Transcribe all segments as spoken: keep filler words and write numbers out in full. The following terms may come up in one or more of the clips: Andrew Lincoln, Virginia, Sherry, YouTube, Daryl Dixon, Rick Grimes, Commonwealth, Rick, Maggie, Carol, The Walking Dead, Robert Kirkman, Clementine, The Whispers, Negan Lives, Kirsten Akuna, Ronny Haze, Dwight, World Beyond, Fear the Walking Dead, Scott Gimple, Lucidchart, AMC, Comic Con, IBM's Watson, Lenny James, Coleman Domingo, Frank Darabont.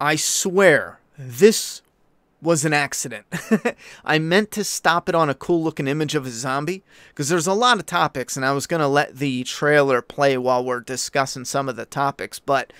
I swear, this was an accident. I meant to stop it on a cool-looking image of a zombie, because there's a lot of topics, and I was going to let the trailer play while we're discussing some of the topics, but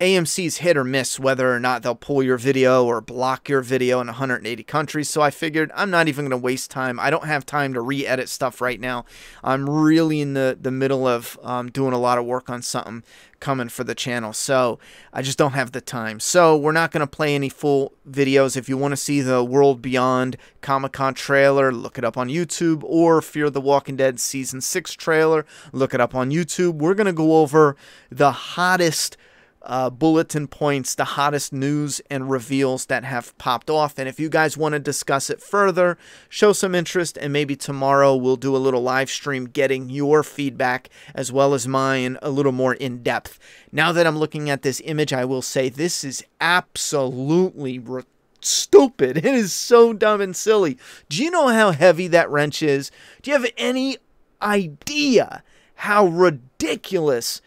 A M C's hit or miss whether or not they'll pull your video or block your video in one hundred eighty countries, so I figured I'm not even going to waste time. I don't have time to re-edit stuff right now. I'm really in the, the middle of um, doing a lot of work on something coming for the channel, so I just don't have the time. So we're not going to play any full videos. If you want to see the World Beyond Comic Con trailer, look it up on YouTube, or Fear the Walking Dead Season six trailer, look it up on YouTube. We're going to go over the hottest Uh, bulletin points, the hottest news and reveals that have popped off. And if you guys want to discuss it further, show some interest, and maybe tomorrow we'll do a little live stream getting your feedback as well as mine a little more in depth. Now that I'm looking at this image, I will say this is absolutely ridiculous. Stupid. It is so dumb and silly. Do you know how heavy that wrench is? Do you have any idea how ridiculous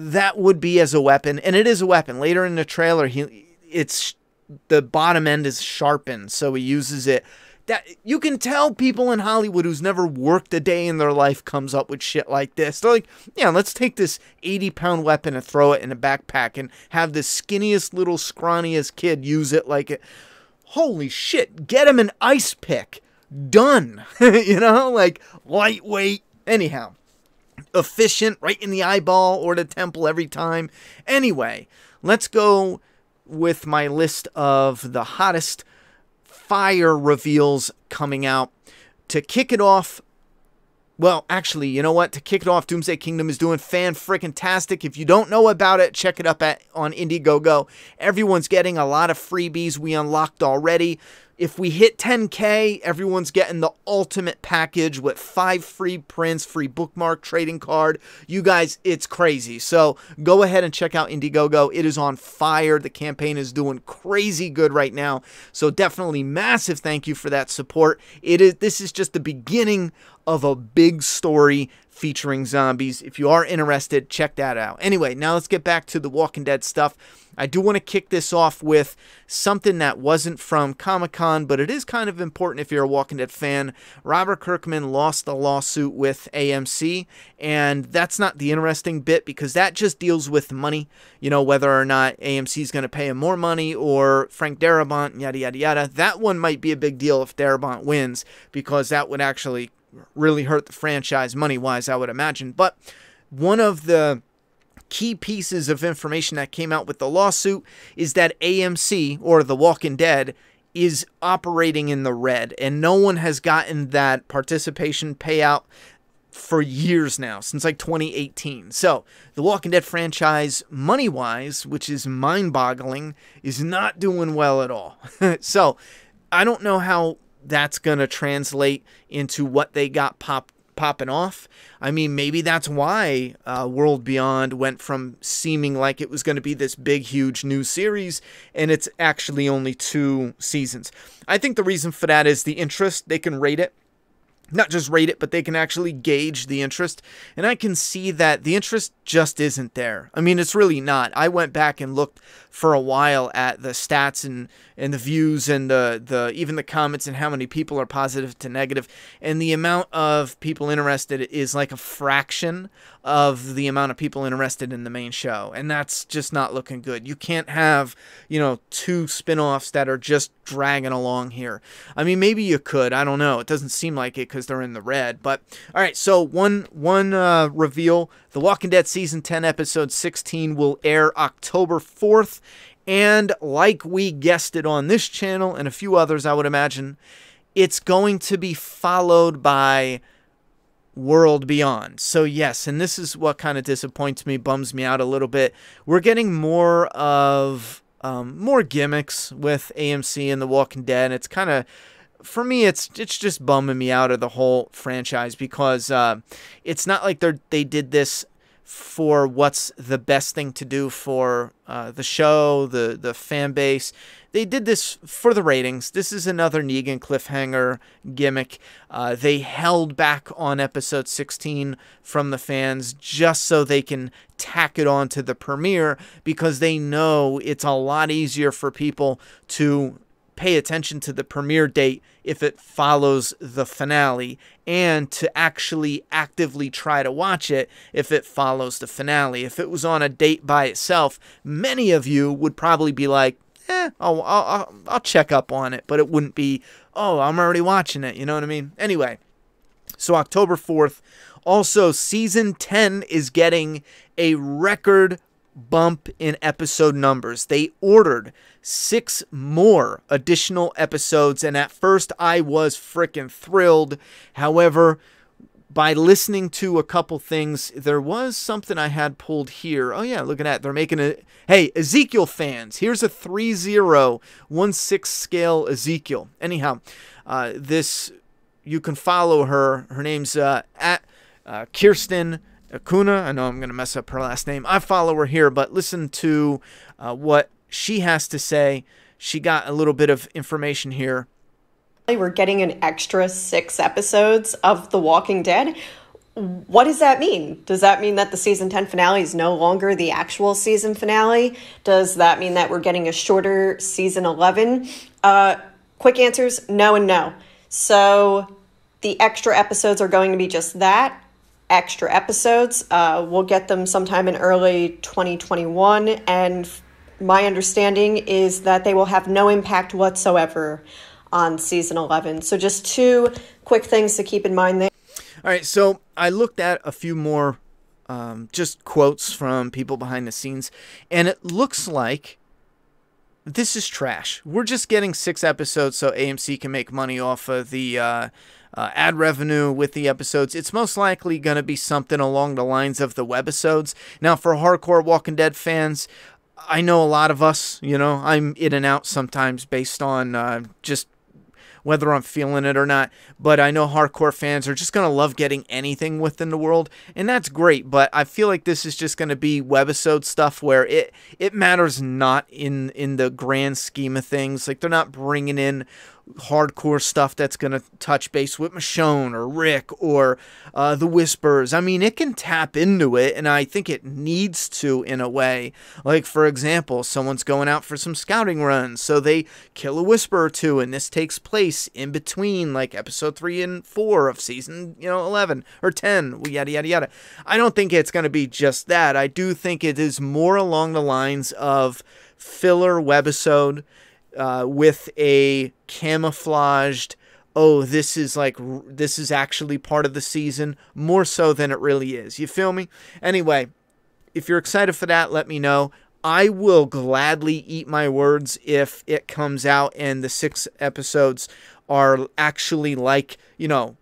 that would be as a weapon? And it is a weapon. Later in the trailer, he it's the bottom end is sharpened, so he uses it. That you can tell people in Hollywood who's never worked a day in their life comes up with shit like this. They're like, yeah, let's take this eighty pound weapon and throw it in a backpack and have the skinniest little scrawniest kid use it like it. Holy shit, get him an ice pick. Done. You know, like lightweight. Anyhow, efficient, right in the eyeball or the temple every time. Anyway, let's go with my list of the hottest fire reveals coming out. To kick it off, well, actually, you know what? To kick it off, Doomsday Kingdom is doing fan-frickin-tastic. If you don't know about it, check it up at on Indiegogo. Everyone's getting a lot of freebies we unlocked already. If we hit ten K, everyone's getting the ultimate package with five free prints, free bookmark, trading card. You guys, it's crazy. So go ahead and check out Indiegogo. It is on fire. The campaign is doing crazy good right now. So definitely massive thank you for that support. It is. This is just the beginning of a big story featuring zombies. If you are interested, check that out. Anyway, now let's get back to the Walking Dead stuff. I do want to kick this off with something that wasn't from Comic-Con, but it is kind of important if you're a Walking Dead fan. Robert Kirkman lost the lawsuit with A M C, and that's not the interesting bit because that just deals with money, you know, whether or not A M C is going to pay him more money or Frank Darabont, yada, yada, yada. That one might be a big deal if Darabont wins because that would actually really hurt the franchise money-wise, I would imagine. But one of the key pieces of information that came out with the lawsuit is that A M C, or The Walking Dead, is operating in the red, and no one has gotten that participation payout for years now, since like twenty eighteen. So The Walking Dead franchise, money-wise, which is mind-boggling, is not doing well at all. So I don't know how that's going to translate into what they got popped popping off. I mean, maybe that's why uh, World Beyond went from seeming like it was going to be this big, huge new series, and it's actually only two seasons. I think the reason for that is the interest. They can rate it. Not just rate it, but they can actually gauge the interest. And I can see that the interest just isn't there. I mean, it's really not. I went back and looked for a while at the stats and, and the views and the, the even the comments and how many people are positive to negative. And the amount of people interested is like a fraction of the amount of people interested in the main show. And that's just not looking good. You can't have, you know, two spin-offs that are just dragging along here. I mean, maybe you could. I don't know. It doesn't seem like it could, because they're in the red. But all right, so one one uh, reveal: The Walking Dead season ten episode sixteen will air October fourth, and like we guessed it on this channel and a few others, I would imagine it's going to be followed by World Beyond. So yes, and this is what kind of disappoints me, bums me out a little bit. We're getting more of um, more gimmicks with A M C and The Walking Dead, and it's kind of, for me, it's it's just bumming me out of the whole franchise because uh, it's not like they they did this for what's the best thing to do for uh, the show, the, the fan base. They did this for the ratings. This is another Negan cliffhanger gimmick. Uh, they held back on episode sixteen from the fans just so they can tack it on to the premiere, because they know it's a lot easier for people to pay attention to the premiere date if it follows the finale, and to actually actively try to watch it if it follows the finale. If it was on a date by itself, many of you would probably be like, eh, I'll, I'll, I'll check up on it, but it wouldn't be, oh, I'm already watching it, you know what I mean? Anyway, so October fourth. Also, Season ten is getting a record bump in episode numbers. They ordered six more additional episodes, and at first I was freaking thrilled. However, by listening to a couple things, there was something I had pulled here. Oh yeah, look at that. They're making a, hey, Ezekiel fans, here's a three oh one six scale Ezekiel. Anyhow, uh, this, you can follow her. Her name's uh, at uh, Kirsten Akuna. I know I'm going to mess up her last name. I follow her here, but listen to uh, what she has to say. She got a little bit of information here. We're getting an extra six episodes of The Walking Dead. What does that mean? Does that mean that the season ten finale is no longer the actual season finale? Does that mean that we're getting a shorter season eleven? Uh, quick answers, no and no. So the extra episodes are going to be just that. Extra episodes. Uh, we'll get them sometime in early twenty twenty-one, and my understanding is that they will have no impact whatsoever on season eleven. So just two quick things to keep in mind there. All right, so I looked at a few more um, just quotes from people behind the scenes, and it looks like this is trash. We're just getting six episodes so A M C can make money off of the Uh, Uh, ad revenue with the episodes. It's most likely going to be something along the lines of the webisodes. Now, for hardcore Walking Dead fans, I know a lot of us, you know, I'm in and out sometimes based on uh, just whether I'm feeling it or not, but I know hardcore fans are just going to love getting anything within the world, and that's great, but I feel like this is just going to be webisode stuff where it it matters not in, in the grand scheme of things. Like, they're not bringing in hardcore stuff that's going to touch base with Michonne or Rick or uh, The Whispers. I mean, it can tap into it, and I think it needs to in a way. Like, for example, someone's going out for some scouting runs, so they kill a Whisper or two, and this takes place in between like episode three and four of season, you know, eleven or ten, yada yada yada. I don't think it's going to be just that. I do think it is more along the lines of filler webisode uh, with a camouflaged, oh, this is like this is actually part of the season, more so than it really is. You feel me? Anyway, if you're excited for that, let me know. I will gladly eat my words if it comes out and the six episodes are actually like, you know,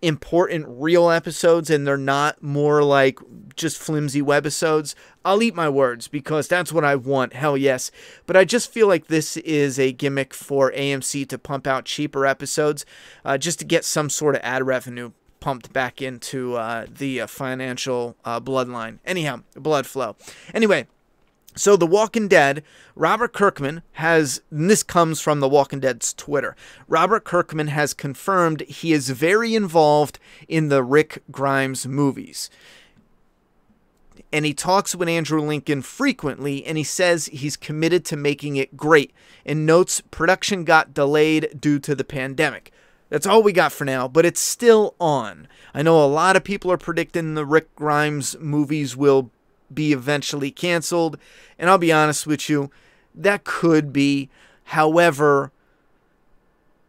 important real episodes and they're not more like just flimsy webisodes. I'll eat my words because that's what I want. Hell yes. But I just feel like this is a gimmick for A M C to pump out cheaper episodes uh, just to get some sort of ad revenue pumped back into uh, the uh, financial uh, bloodline. Anyhow, blood flow. Anyway. So The Walking Dead, Robert Kirkman has, and this comes from The Walking Dead's Twitter, Robert Kirkman has confirmed he is very involved in the Rick Grimes movies. And he talks with Andrew Lincoln frequently, and he says he's committed to making it great, and notes production got delayed due to the pandemic. That's all we got for now, but it's still on. I know a lot of people are predicting the Rick Grimes movies will be eventually canceled, and I'll be honest with you, that could be. However,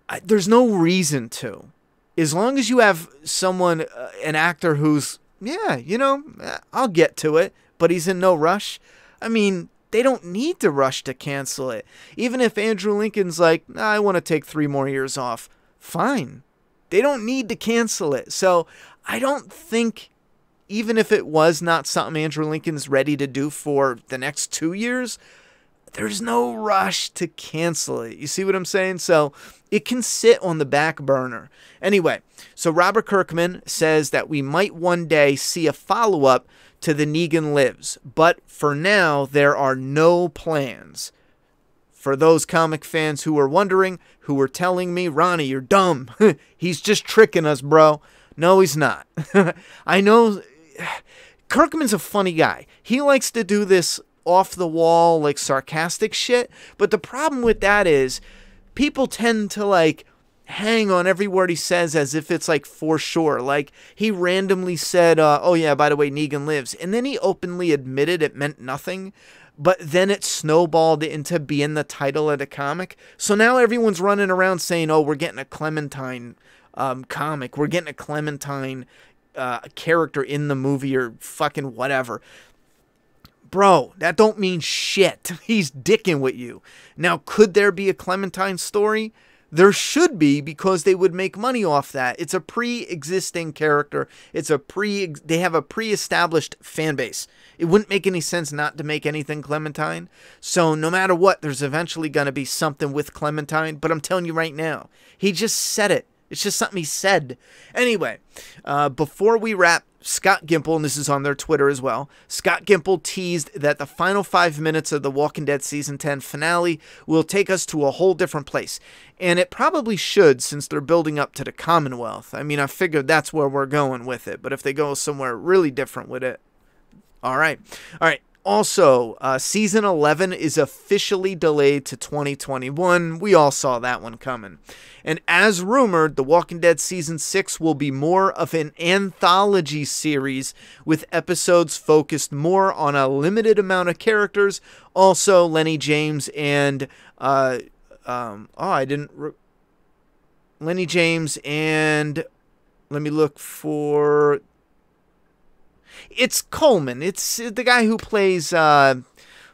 I, there's no reason to. As long as you have someone, uh, an actor who's, yeah, you know, I'll get to it, but he's in no rush. I mean, they don't need to rush to cancel it. Even if Andrew Lincoln's like, nah, I want to take three more years off, fine. They don't need to cancel it. So I don't think, even if it was not something Andrew Lincoln's ready to do for the next two years, there's no rush to cancel it. You see what I'm saying? So it can sit on the back burner. Anyway, so Robert Kirkman says that we might one day see a follow-up to the Negan Lives, but for now there are no plans. For those comic fans who were wondering, who were telling me, Ronnie, you're dumb. He's just tricking us, bro. No, he's not. I know Kirkman's a funny guy. He likes to do this off-the-wall, like, sarcastic shit, but the problem with that is people tend to, like, hang on every word he says as if it's, like, for sure. Like, he randomly said, uh, oh, yeah, by the way, Negan lives, and then he openly admitted it meant nothing, but then it snowballed into being the title of the comic, so now everyone's running around saying, oh, we're getting a Clementine um, comic, we're getting a Clementine uh, character in the movie or fucking whatever. Bro, that don't mean shit. He's dicking with you. Now, could there be a Clementine story? There should be, because they would make money off that. It's a pre-existing character. It's a pre they have a pre-established fan base. It wouldn't make any sense not to make anything Clementine. So no matter what, there's eventually going to be something with Clementine, but I'm telling you right now, he just said it. It's just something he said. Anyway, uh, before we wrap, Scott Gimple, and this is on their Twitter as well, Scott Gimple teased that the final five minutes of The Walking Dead Season ten finale will take us to a whole different place. And it probably should, since they're building up to the Commonwealth. I mean, I figured that's where we're going with it, but if they go somewhere really different with it, all right. All right. Also, uh, Season eleven is officially delayed to twenty twenty-one. We all saw that one coming. And as rumored, The Walking Dead Season six will be more of an anthology series with episodes focused more on a limited amount of characters. Also, Lenny James and... Uh, um, oh, I didn't... Re Lenny James and... Let me look for... It's Coleman. It's the guy who plays, uh,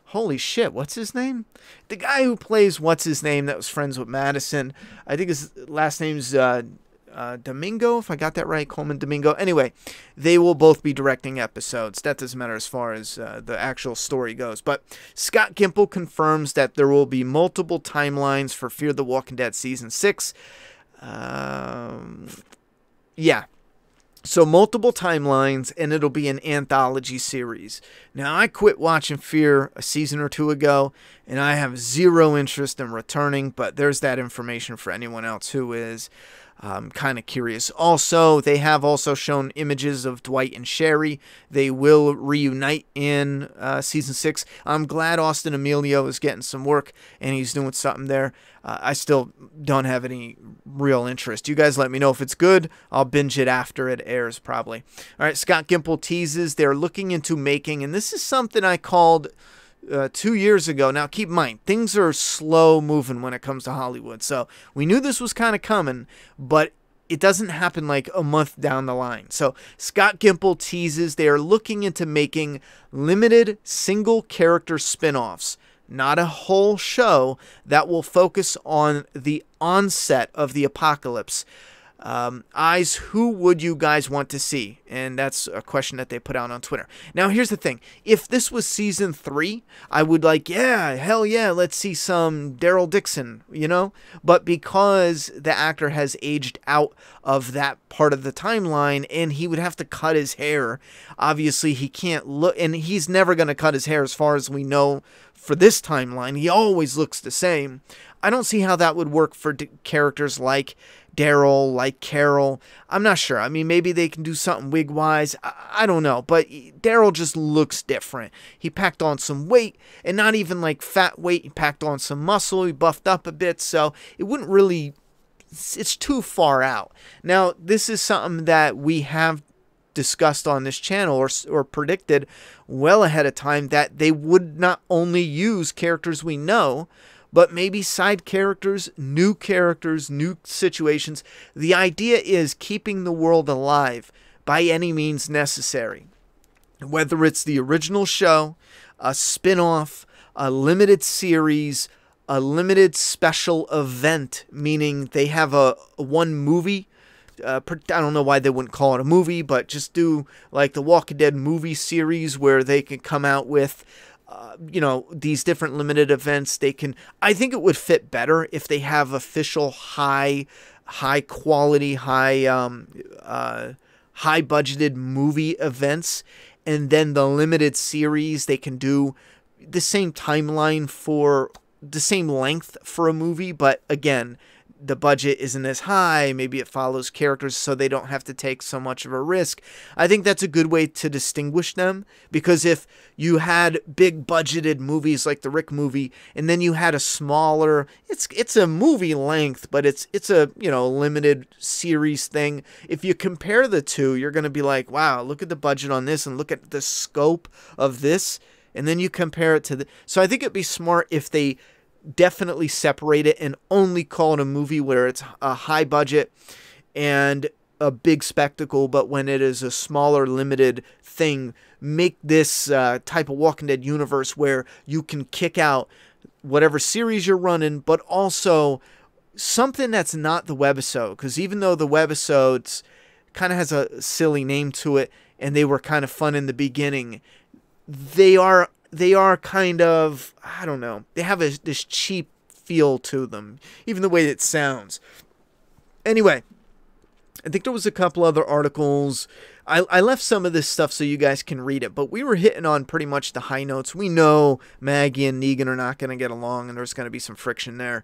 holy shit, what's his name? The guy who plays what's his name that was friends with Madison. I think his last name's uh, uh, Domingo, if I got that right, Coleman Domingo. Anyway, they will both be directing episodes. That doesn't matter as far as uh, the actual story goes. But Scott Gimple confirms that there will be multiple timelines for Fear the Walking Dead Season six. Um, yeah. So multiple timelines, and it'll be an anthology series. Now, I quit watching Fear a season or two ago, and I have zero interest in returning, but there's that information for anyone else who is um, kind of curious. Also, they have also shown images of Dwight and Sherry. They will reunite in uh, Season six. I'm glad Austin Emilio is getting some work, and he's doing something there. Uh, I still don't have any real interest. You guys let me know if it's good. I'll binge it after it airs, probably. All right, Scott Gimple teases they're looking into making, and this is something I called uh, two years ago. Now, keep in mind, things are slow moving when it comes to Hollywood, so we knew this was kind of coming, but it doesn't happen like a month down the line. So Scott Gimple teases they are looking into making limited single-character spin-offs. Not a whole show, that will focus on the onset of the apocalypse. Um, eyes, who would you guys want to see? And that's a question that they put out on Twitter. Now, here's the thing. If this was season three, I would like, yeah, hell yeah, let's see some Daryl Dixon, you know? But because the actor has aged out of that part of the timeline and he would have to cut his hair, obviously he can't look, and he's never going to cut his hair as far as we know for this timeline. He always looks the same. I don't see how that would work for d characters like Daryl, like Carol. I'm not sure. I mean, maybe they can do something wig-wise. I, I don't know. But Daryl just looks different. He packed on some weight, and not even like fat weight. He packed on some muscle. He buffed up a bit. So it wouldn't really... It's, it's too far out. Now, this is something that we have discussed on this channel or, or predicted well ahead of time, that they would not only use characters we know, but maybe side characters, new characters, new situations. The idea is keeping the world alive by any means necessary. Whether it's the original show, a spin-off, a limited series, a limited special event, meaning they have a, a one movie. Uh, I don't know why they wouldn't call it a movie, but just do like the Walking Dead movie series where they can come out with... Uh, you know, these different limited events. They can, I think it would fit better if they have official high, high quality, high, um, uh, high budgeted movie events, and then the limited series they can do the same timeline for the same length for a movie, but again, the budget isn't as high, maybe it follows characters so they don't have to take so much of a risk. I think that's a good way to distinguish them, because if you had big budgeted movies like the Rick movie, and then you had a smaller, it's it's a movie length, but it's it's a, you know, limited series thing. If you compare the two, you're going to be like, wow, look at the budget on this and look at the scope of this, and then you compare it to the, so I think it'd be smart if they definitely separate it and only call it a movie where it's a high budget and a big spectacle, but when it is a smaller limited thing, make this uh, type of Walking Dead universe where you can kick out whatever series you're running, but also something that's not the webisode, because even though the webisodes kind of has a silly name to it and they were kind of fun in the beginning, they are They are kind of, I don't know, they have a, this cheap feel to them, even the way it sounds. Anyway, I think there was a couple other articles. I, I left some of this stuff so you guys can read it, but we were hitting on pretty much the high notes. We know Maggie and Negan are not going to get along, and there's going to be some friction there.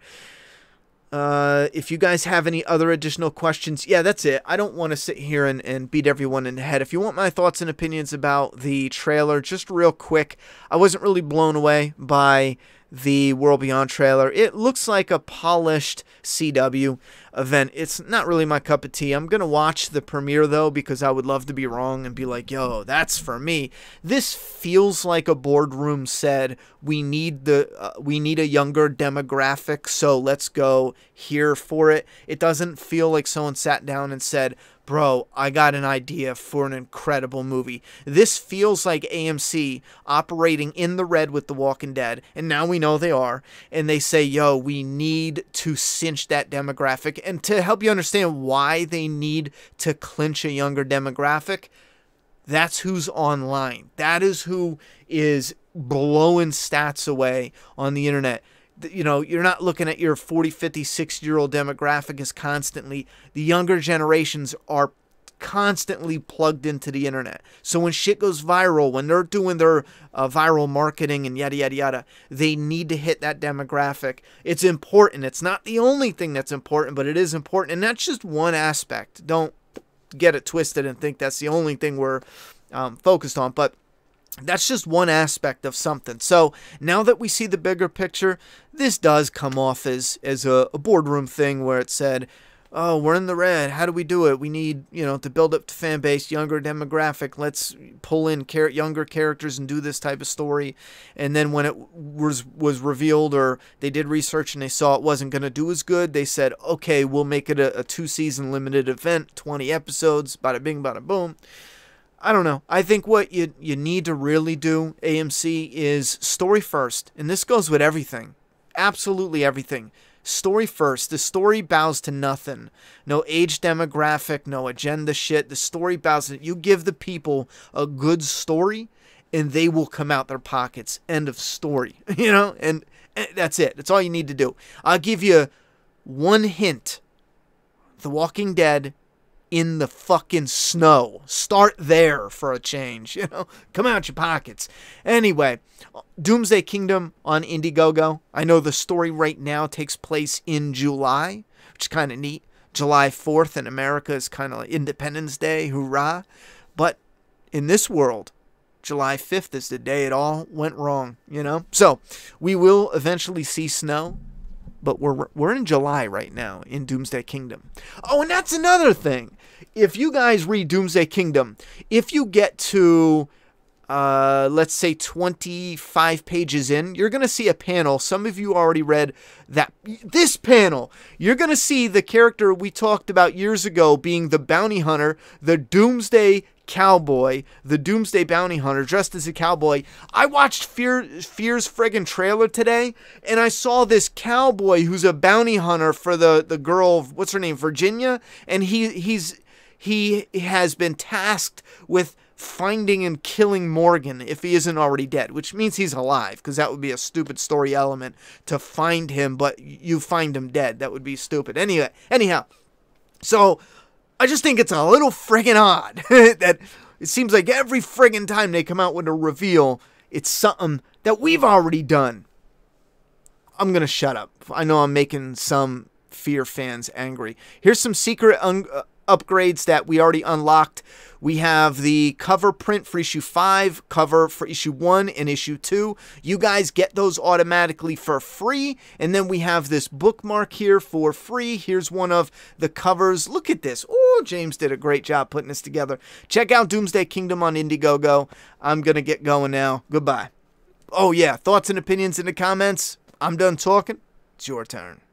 Uh, if you guys have any other additional questions, yeah, that's it. I don't want to sit here and, and beat everyone in the head. If you want my thoughts and opinions about the trailer, just real quick, I wasn't really blown away by the World Beyond trailer. It looks like a polished C W event. It's not really my cup of tea. I'm going to watch the premiere, though, because I would love to be wrong and be like, yo, that's for me. This feels like a boardroom said, we need the uh, we need a younger demographic, so let's go here for it. It doesn't feel like someone sat down and said, bro, I got an idea for an incredible movie. This feels like A M C operating in the red with The Walking Dead, and now we know they are, and they say, yo, we need to cinch that demographic. And to help you understand why they need to clinch a younger demographic, that's who's online. That is who is blowing stats away on the internet. You know, you're not looking at your forty, fifty, sixty-year-old demographic as constantly. The younger generations are constantly plugged into the internet. So when shit goes viral, when they're doing their uh, viral marketing and yada, yada, yada, they need to hit that demographic. It's important. It's not the only thing that's important, but it is important. And that's just one aspect. Don't get it twisted and think that's the only thing we're um, focused on. But that's just one aspect of something. So now that we see the bigger picture, this does come off as, as a, a boardroom thing where it said, oh, we're in the red. How do we do it? We need, you know, to build up the fan base, younger demographic. Let's pull in car- younger characters and do this type of story. And then when it was, was revealed, or they did research and they saw it wasn't going to do as good, they said, okay, we'll make it a, a two-season limited event, twenty episodes, bada bing, bada boom. I don't know. I think what you, you need to really do, A M C, is story first. And this goes with everything. Absolutely everything. Story first. The story bows to nothing. No age demographic, no agenda shit. The story bows to, you give the people a good story and they will come out their pockets. End of story. You know? And, and that's it. That's all you need to do. I'll give you one hint. The Walking Dead in the fucking snow. Start there for a change, you know? Come out your pockets. Anyway, Doomsday Kingdom on Indiegogo. I know the story right now takes place in July, which is kind of neat. July fourth in America is kind of like Independence Day, hoorah. But in this world, July fifth is the day it all went wrong, you know? So, we will eventually see snow. But we're, we're in July right now in Doomsday Kingdom. Oh, and that's another thing. If you guys read Doomsday Kingdom, if you get to, uh, let's say, twenty-five pages in, you're going to see a panel. Some of you already read that. This panel, you're going to see the character we talked about years ago being the bounty hunter, the Doomsday Cowboy, the Doomsday Bounty Hunter dressed as a cowboy. I watched Fear, Fear's friggin' trailer today, and I saw this cowboy who's a bounty hunter for the, the girl, what's her name, Virginia, and he he's he has been tasked with finding and killing Morgan if he isn't already dead, which means he's alive, because that would be a stupid story element to find him, but you find him dead. That would be stupid. Anyway, anyhow, so I just think it's a little friggin' odd that It seems like every friggin' time they come out with a reveal, it's something that we've already done. I'm gonna shut up. I know I'm making some Fear fans angry. Here's some secret un uh, upgrades that we already unlocked. We have the cover print for issue five, cover for issue one and issue two. You guys get those automatically for free. And then we have this bookmark here for free. Here's one of the covers. Look at this. Oh, James did a great job putting this together. Check out Doomsday Kingdom on Indiegogo. I'm going to get going now. Goodbye. Oh yeah. Thoughts and opinions in the comments. I'm done talking. It's your turn.